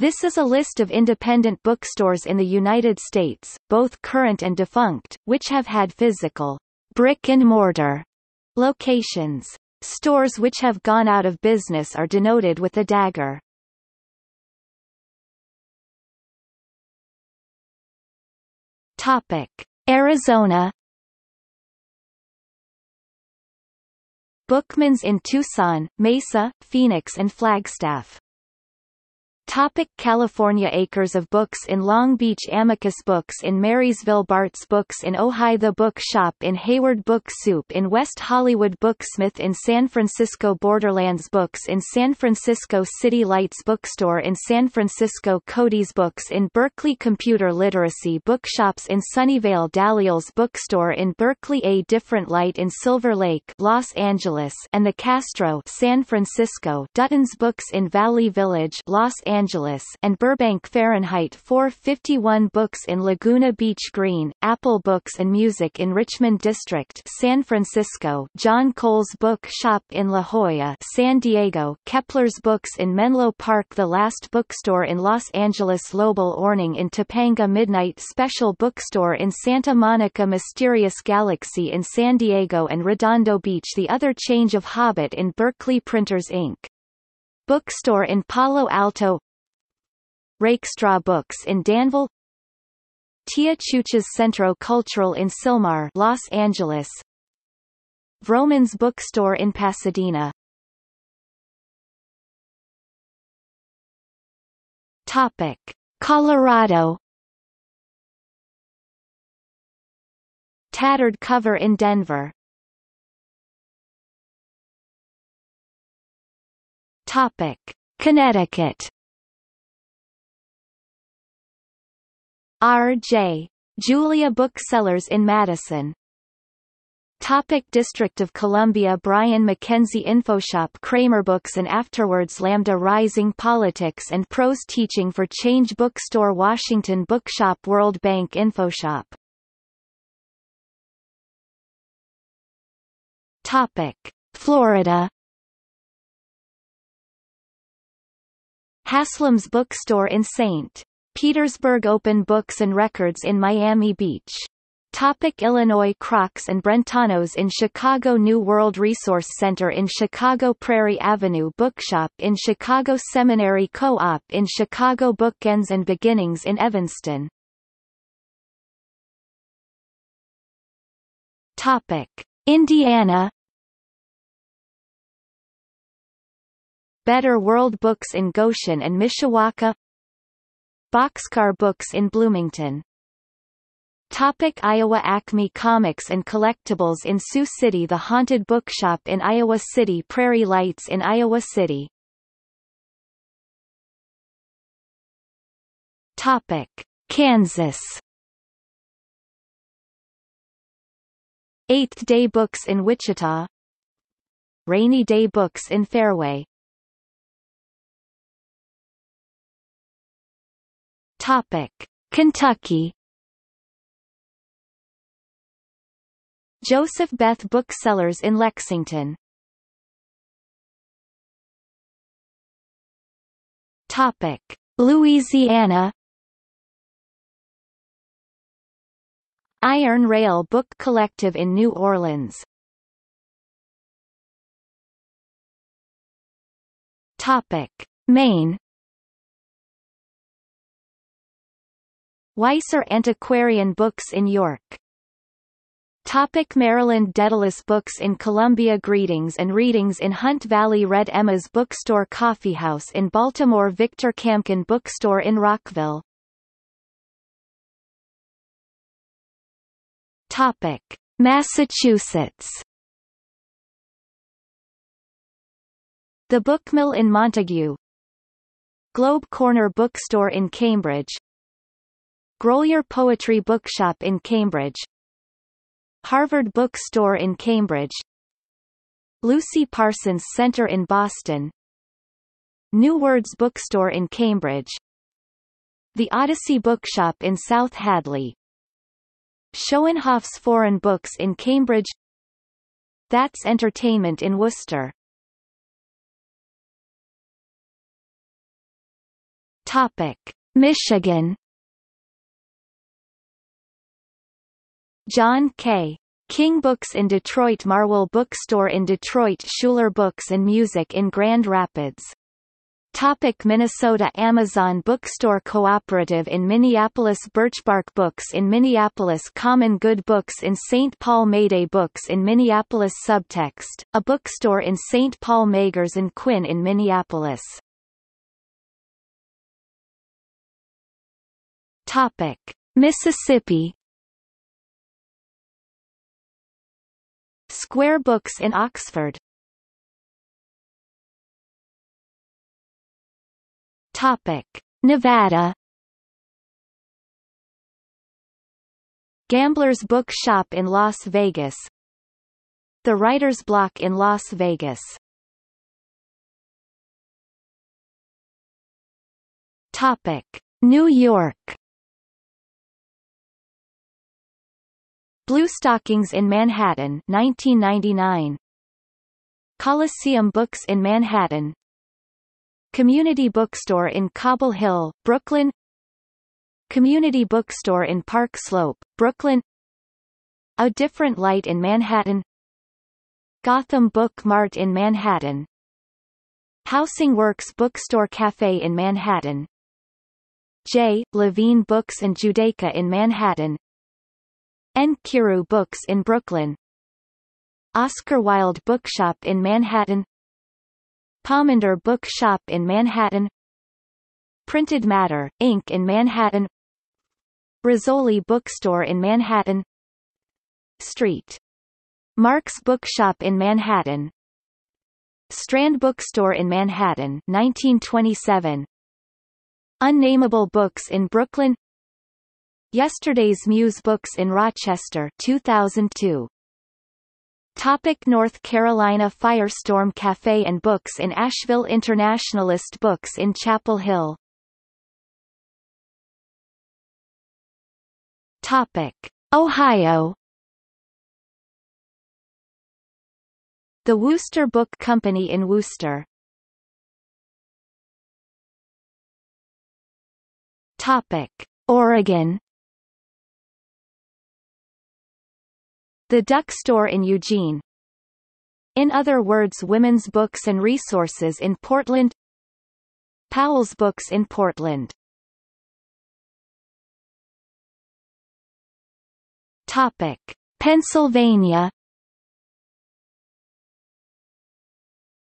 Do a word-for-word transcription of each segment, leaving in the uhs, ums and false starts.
This is a list of independent bookstores in the United States, both current and defunct, which have had physical brick-and-mortar locations. Stores which have gone out of business are denoted with a dagger. Topic: Arizona. Bookmans in Tucson, Mesa, Phoenix and Flagstaff. Topic: California. Acres of Books in Long Beach, Amicus Books in Marysville, Bart's Books in Ojai, The Book Shop in Hayward, Book Soup in West Hollywood, Booksmith in San Francisco, Borderlands Books in San Francisco, City Lights Bookstore in San Francisco, Cody's Books in Berkeley, Computer Literacy Bookshops in Sunnyvale, Dahlia's Bookstore in Berkeley, A Different Light in Silver Lake, Los Angeles and The Castro, San Francisco, Dutton's Books in Valley Village, Los Angeles Angeles and Burbank, Fahrenheit four fifty-one Books in Laguna Beach, Green, Apple Books and Music in Richmond District, San Francisco, John Cole's Book Shop in La Jolla, San Diego, Kepler's Books in Menlo Park, The Last Bookstore in Los Angeles, Lobel Orning in Topanga, Midnight Special Bookstore in Santa Monica, Mysterious Galaxy in San Diego and Redondo Beach, The Other Change of Hobbit in Berkeley, Printers Incorporated. Bookstore in Palo Alto, Rakestraw Books in Danville, Tia Chucha's Centro Cultural in Sylmar, Los Angeles, Vroman's Bookstore in Pasadena. Topic: Colorado. Tattered Cover in Denver. Topic: Connecticut. R. J. Julia Booksellers in Madison. Topic: District of Columbia. Brian McKenzie Infoshop, KramerBooks and afterwards Lambda Rising, Politics and Prose, Teaching for Change Bookstore, Washington Bookshop, World Bank Infoshop. Topic: Florida. Haslam's Bookstore in Saint Petersburg, Open Books and Records in Miami Beach. Topic: Illinois. Crocs and Brentano's in Chicago, New World Resource Center in Chicago, Prairie Avenue Bookshop in Chicago, Seminary Co-op in Chicago, Bookends and Beginnings in Evanston. Topic: Indiana. Better World Books in Goshen and Mishawaka. Boxcar Books in Bloomington. Topic: Iowa. Acme Comics and Collectibles in Sioux City, The Haunted Bookshop in Iowa City, Prairie Lights in Iowa City. Topic: Kansas. Eighth Day Books in Wichita, Rainy Day Books in Fairway. Topic: Kentucky. Joseph Beth Booksellers in Lexington. Topic: Louisiana. Iron Rail Book Collective in New Orleans. Topic: Maine. Weiser Antiquarian Books in York. Topic: Maryland. Daedalus Books in Columbia, Greetings and Readings in Hunt Valley, Red Emma's Bookstore, Coffeehouse in Baltimore, Victor Camkin Bookstore in Rockville. Topic: Massachusetts. The Bookmill in Montague, Globe Corner Bookstore in Cambridge, Grolier Poetry Bookshop in Cambridge, Harvard Bookstore in Cambridge, Lucy Parsons Center in Boston, New Words Bookstore in Cambridge, The Odyssey Bookshop in South Hadley, Schoenhoff's Foreign Books in Cambridge, That's Entertainment in Worcester. Topic: Michigan. John K. King Books in Detroit, Marwell Bookstore in Detroit, Schuler Books and Music in Grand Rapids. Topic: Minnesota. Amazon Bookstore Cooperative in Minneapolis, Birchbark Books in Minneapolis, Common Good Books in Saint Paul, Mayday Books in Minneapolis, Subtext, a bookstore in Saint Paul, Magers and Quinn in Minneapolis. Topic: Mississippi. Square Books in Oxford. Topic: Nevada. Gambler's Book Shop in Las Vegas. The Writer's Block in Las Vegas. Topic: New York. Blue Stockings in Manhattan, nineteen ninety-nine. Coliseum Books in Manhattan. Community Bookstore in Cobble Hill, Brooklyn. Community Bookstore in Park Slope, Brooklyn. A Different Light in Manhattan. Gotham Book Mart in Manhattan. Housing Works Bookstore Café in Manhattan. J. Levine Books and Judaica in Manhattan. N. Kiru Books in Brooklyn. Oscar Wilde Bookshop in Manhattan. Pomander Book Shop in Manhattan. Printed Matter, Incorporated in Manhattan. Rizzoli Bookstore in Manhattan. Street. Mark's Bookshop in Manhattan. Strand Bookstore in Manhattan, nineteen twenty-seven. Unnameable Books in Brooklyn. Yesterday's Muse Books in Rochester, two thousand two. Topic: North Carolina. Firestorm Cafe and Books in Asheville. Internationalist Books in Chapel Hill. Topic: Ohio. The Wooster Book Company in Wooster. Topic: Oregon. The Duck Store in Eugene. In Other Words, Women's Books and Resources in Portland. Powell's Books in Portland. Topic: Pennsylvania.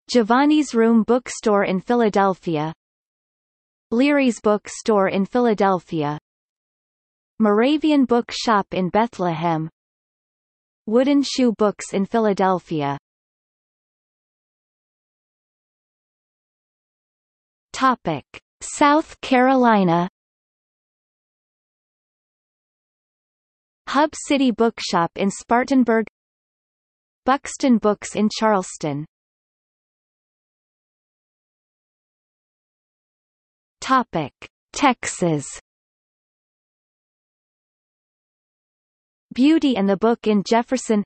Giovanni's Room Bookstore in Philadelphia. Leary's Book Store in Philadelphia. Moravian Book Shop in Bethlehem. Wooden Shoe Books in Philadelphia. Topic: South Carolina. Hub City Bookshop in Spartanburg. Buxton Books in Charleston. Topic: Texas. Beauty and the Book in Jefferson.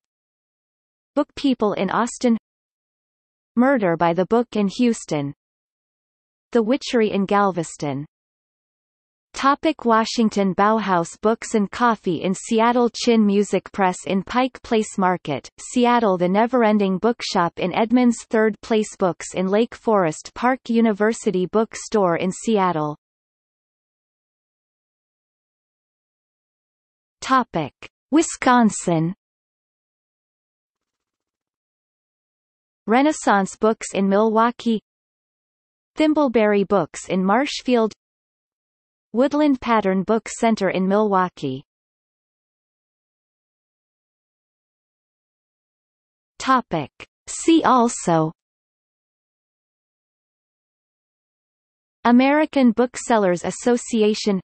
Book People in Austin. Murder by the Book in Houston. The Witchery in Galveston. Topic: Washington. Bauhaus Books and Coffee in Seattle. Chin Music Press in Pike Place Market, Seattle. The Neverending Bookshop in Edmonds. Third Place Books in Lake Forest Park. University Bookstore in Seattle. Topic: Wisconsin. Renaissance Books in Milwaukee. Thimbleberry Books in Marshfield. Woodland Pattern Book Center in Milwaukee. Topic: See also: American Booksellers Association.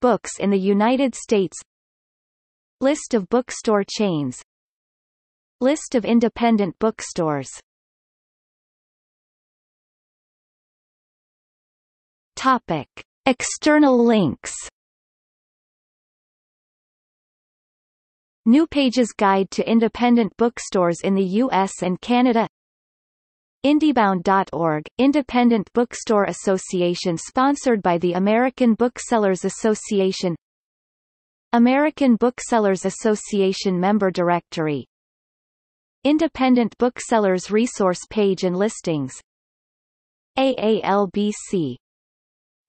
Books in the United States. List of bookstore chains. List of independent bookstores. Topic: External links. NewPage's Guide to Independent Bookstores in the U S and Canada. IndieBound dot org, independent bookstore association sponsored by the American Booksellers Association. American Booksellers Association member directory. Independent Booksellers resource page and listings. A A L B C dot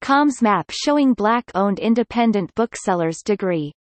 com's map showing black-owned independent booksellers degree.